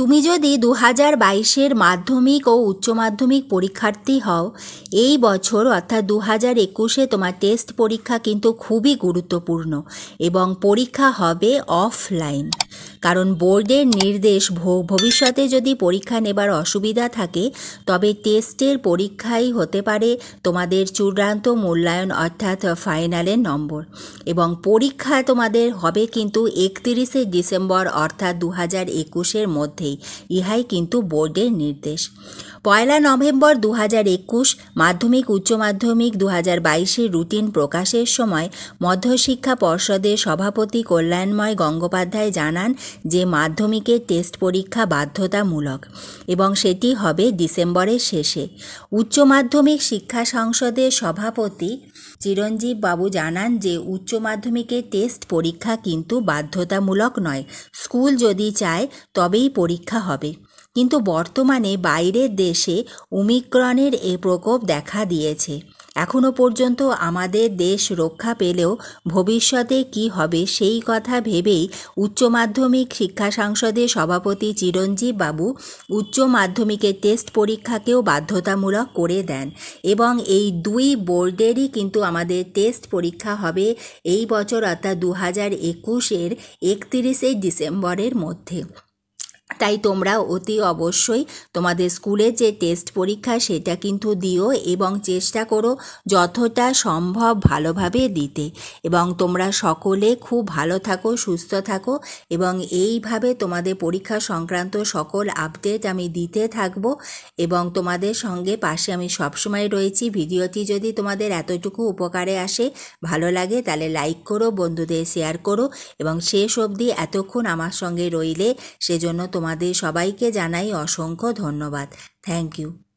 তুমি যদি 2022-এর মাধ্যমিক ও উচ্চ মাধ্যমিক পরীক্ষার্থী হও এই বছর অর্থাৎ 2021-এ তোমার টেস্ট পরীক্ষা কিন্তু খুবই গুরুত্বপূর্ণ এবং পরীক্ষা হবে অফলাইন কারণ বোর্ডের নির্দেশ ভবিষ্যতে যদি পরীক্ষা নেবার অসুবিধা থাকে তবে টেস্টের পরীক্ষাই হতে পারে তোমাদের চূড়ান্ত মূল্যায়ন অর্থাৎ ফাইনালের নম্বর এবং পরীক্ষা তোমাদের হবে কিন্তু 31 ডিসেম্বর অর্থাৎ 2021-এর মধ্যে ইহাই কিন্তু বোর্ডের নির্দেশ। 1 নভেম্বর 2021 মাধ্যমিক উচ্চ মাধ্যমিক 2022-এর রুটিন প্রকাশের সময় মধ্যশিক্ষা পর্ষদের সভাপতি কল্যাণময় গঙ্গোপাধ্যায় জানান যে মাধ্যমিকের টেস্ট পরীক্ষা বাধ্যতামূলক এবং সেটি হবে ডিসেম্বরের শেষে। উচ্চ মাধ্যমিক শিক্ষা সংসদের সভাপতি চিরঞ্জীব বাবু জানান যে উচ্চ মাধ্যমিকের টেস্ট পরীক্ষা কিন্তু বাধ্যতামূলক নয়, স্কুল যদি চায় তবেই পরীক্ষা হবে। কিন্তু বর্তমানে বাইরের দেশে ওমিক্রনের এই প্রকোপ দেখা দিয়েছে। এখনো পর্যন্ত আমাদের দেশ রক্ষা পেলেও ভবিষ্যতে কি হবে সেই কথা ভেবেই উচ্চ মাধ্যমিক শিক্ষা সংসদের সভাপতি চিরঞ্জীব বাবু উচ্চ মাধ্যমিকের টেস্ট পরীক্ষাকেও বাধ্যতামূলক করে দেন এবং এই দুই বোর্ডেরই কিন্তু আমাদের টেস্ট পরীক্ষা হবে এই বছর অর্থাৎ 2021-এর 31 ডিসেম্বরের মধ্যে। তাই তোমরা অতি অবশ্যই তোমাদের স্কুলের যে টেস্ট পরীক্ষা সেটা কিন্তু দিও এবং চেষ্টা করো যতটা সম্ভব ভালোভাবে দিতে এবং তোমরা সকলে খুব ভালো থাকো, সুস্থ থাকো এবং এইভাবে তোমাদের পরীক্ষা সংক্রান্ত সকল আপডেট আমি দিতে থাকব এবং তোমাদের সঙ্গে পাশে আমি সবসময় রয়েছি। ভিডিওটি যদি তোমাদের এতটুকু উপকারে আসে, ভালো লাগে তাহলে লাইক করো, বন্ধুদের শেয়ার করো এবং শেষ অবধি এতক্ষণ আমার সঙ্গে রইলে সেজন্য তোমাদের সবাইকে জানাই অসংখ্য ধন্যবাদ। Thank you.